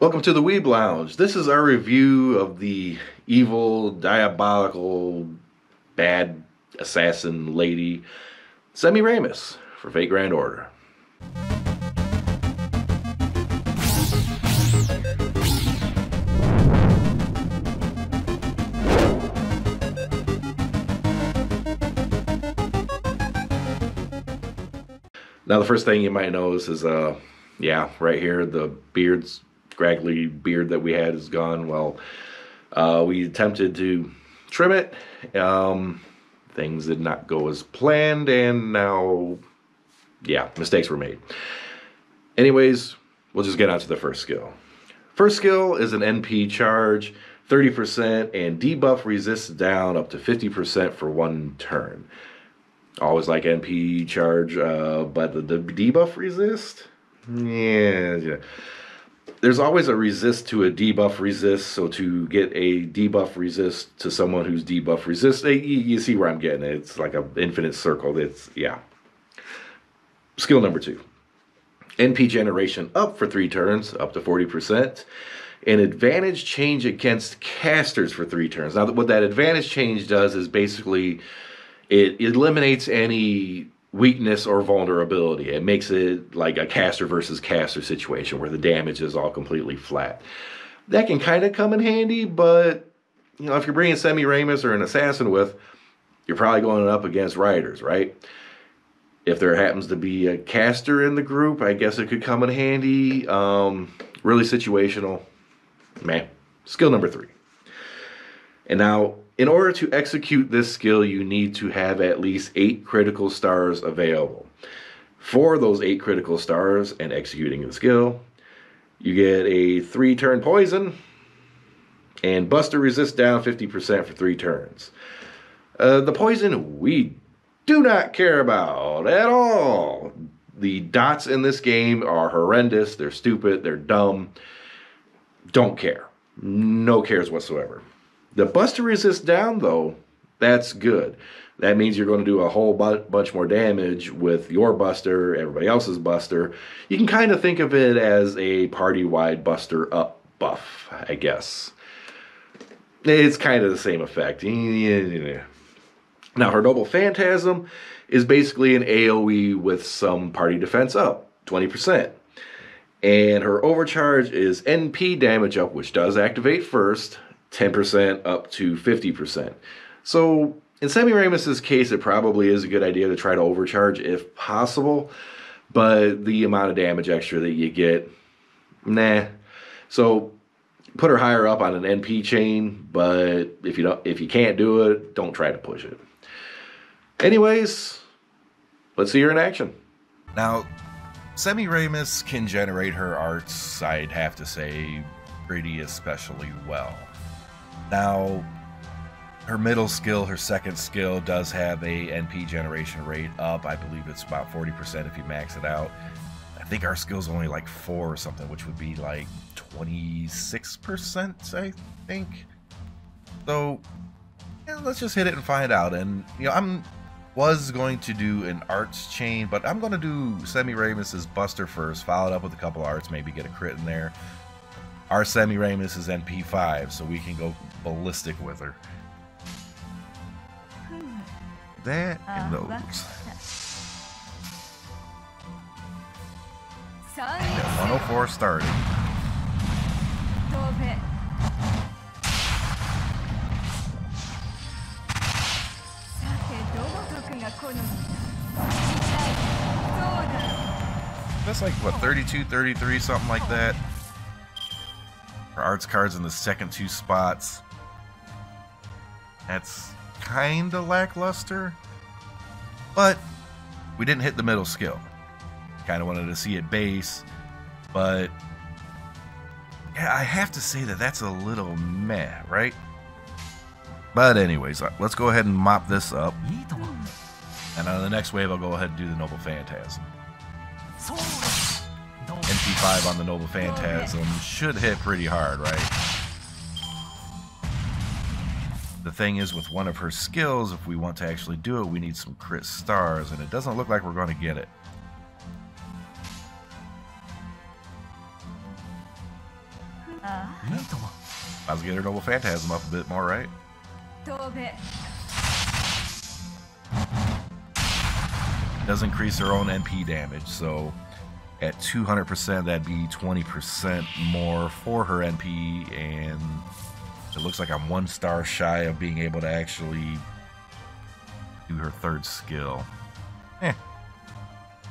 Welcome to the Weeb Lounge. This is our review of the evil, diabolical, bad assassin lady, Semiramis, for Fate Grand Order. Now the first thing you might notice is, yeah, right here, the beard's scraggly beard that we had is gone. Well, we attempted to trim it. Things did not go as planned, and now, yeah, mistakes were made. Anyways, we'll just get on to the first skill. First skill is an NP charge, 30%, and debuff resists down up to 50% for one turn. Always like NP charge, but the debuff resist? Yeah. There's always a resist to a debuff resist, so to get a debuff resist to someone who's debuff resist, you see where I'm getting it. It's like an infinite circle. It's, yeah. Skill number two. NP generation up for 3 turns, up to 40%. An advantage change against casters for 3 turns. Now, what that advantage change does is basically it eliminates any weakness or vulnerability. It makes it like a caster versus caster situation where the damage is all completely flat. That can kind of come in handy, but you know, if you're bringing Semiramis or an assassin with, you're probably going up against riders, right? If there happens to be a caster in the group, I guess it could come in handy. Really situational. Man, skill number 3. And now, in order to execute this skill, you need to have at least 8 critical stars available. For those 8 critical stars and executing the skill, you get a 3-turn poison and buster resist down 50% for 3 turns. The poison we do not care about at all. The dots in this game are horrendous. They're stupid. They're dumb. Don't care. No cares whatsoever. The buster resist down, though, that's good. That means you're going to do a whole bunch more damage with your buster, everybody else's buster. You can kind of think of it as a party-wide buster up buff, I guess. It's kind of the same effect. Now, her noble phantasm is basically an AoE with some party defense up, 20%. And her overcharge is NP damage up, which does activate first, 10% up to 50%. So in Semiramis' case, it probably is a good idea to try to overcharge if possible, but the amount of damage extra that you get, nah. So put her higher up on an NP chain, but if you can't do it, don't try to push it. Anyways, let's see her in action. Now, Semiramis can generate her arts, I'd have to say, pretty especially well. Now, her middle skill, her second skill, does have a NP generation rate up. I believe it's about 40% if you max it out. I think our skill's only like 4 or something, which would be like 26%, I think. So, yeah, let's just hit it and find out. And, you know, I was going to do an arts chain, but I'm going to do Semiramis' buster first, follow it up with a couple arts, maybe get a crit in there. Our Semiramis is NP5, so we can go ballistic with her. That and those. Yeah, 104 starting. That's like, what, 32, 33, something like that? Arts cards in the second 2 spots. That's kind of lackluster, but we didn't hit the middle skill. Kind of wanted to see it base, but yeah, I have to say that that's a little meh, right? But anyways, let's go ahead and mop this up, and on the next wave I'll go ahead and do the noble phantasm. NP5 on the noble phantasm should hit pretty hard, right? The thing is, with one of her skills, if we want to actually do it, we need some crit stars, and it doesn't look like we're going to get it. Might as well get her Noble Phantasm up a bit more, right? Does increase her own NP damage, so at 200%, that'd be 20% more for her NP, and it looks like I'm one star shy of being able to actually do her third skill.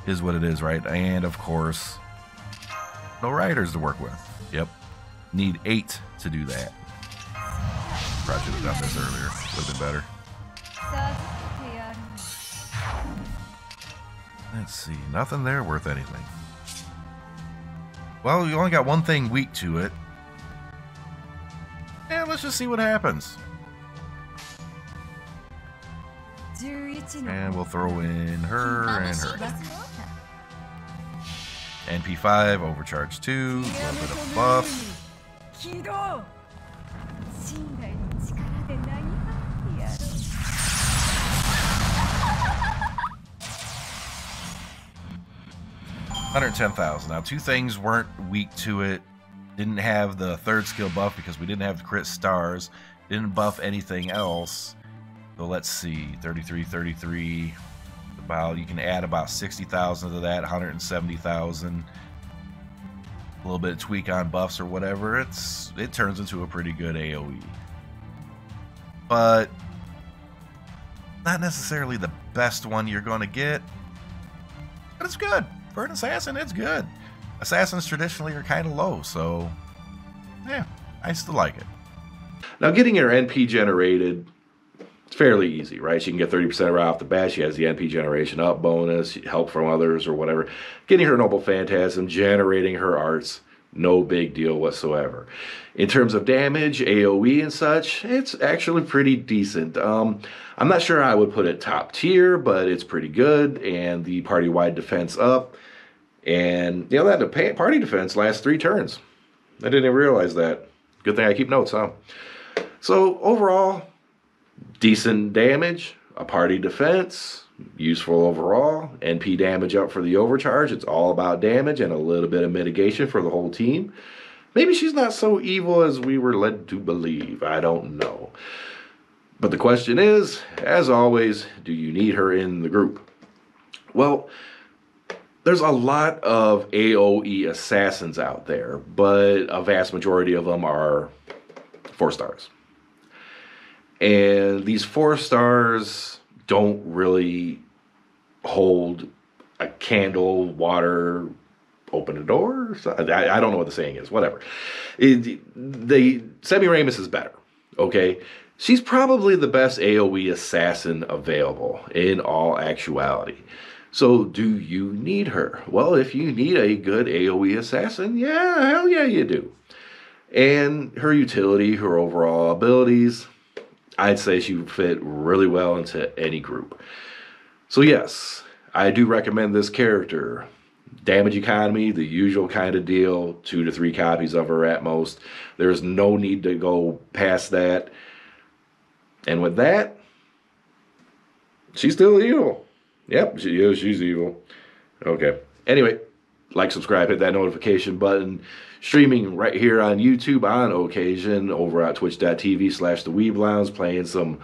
Is what it is, right? And of course, no riders to work with. Yep. Need 8 to do that. Probably should have done this earlier. Would have been better. Let's see. Nothing there worth anything. Well, you only got one thing weak to it. And let's just see what happens. And we'll throw in her and her. NP5, overcharge 2, a little bit of buff. $110,000. Now, two things weren't weak to it. Didn't have the third skill buff because we didn't have the crit stars. Didn't buff anything else. So let's see, 33, 33, about, you can add about 60,000 to that, 170,000, a little bit of tweak on buffs or whatever, it turns into a pretty good AoE. But not necessarily the best one you're going to get, but it's good. For an assassin, it's good. Assassins traditionally are kind of low, so yeah, I still like it. Now getting your NP generated, it's fairly easy, right? She can get 30% right off the bat. She has the NP generation up bonus, help from others or whatever. Getting her Noble Phantasm, generating her arts, no big deal whatsoever. In terms of damage, AoE and such, it's actually pretty decent. I'm not sure I would put it top tier, but it's pretty good. And the party-wide defense up. And, you know, that party defense lasts 3 turns. I didn't even realize that. Good thing I keep notes, huh? So, overall, decent damage, a party defense, useful overall, NP damage up for the overcharge. It's all about damage and a little bit of mitigation for the whole team. Maybe she's not so evil as we were led to believe. I don't know. But the question is, as always, do you need her in the group? Well, there's a lot of AoE assassins out there, but a vast majority of them are 4 stars. And these 4 stars don't really hold a candle, water, open a door. I don't know what the saying is, whatever. Semiramis is better, okay? She's probably the best AoE assassin available in all actuality. So do you need her? Well, if you need a good AoE assassin, yeah, hell yeah you do. And her utility, her overall abilities, I'd say she would fit really well into any group. So yes, I do recommend this character. Damage economy, the usual kind of deal, 2 to 3 copies of her at most. There's no need to go past that. And with that, she's still evil. Yep, she's evil. Okay. Anyway, like, subscribe, hit that notification button. Streaming right here on YouTube on occasion, over at twitch.tv/theweeblounge, playing some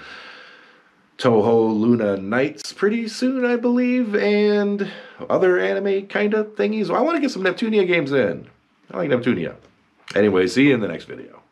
Toho Luna Nights pretty soon, I believe, and other anime kind of thingies. I want to get some Neptunia games in. I like Neptunia. Anyway, see you in the next video.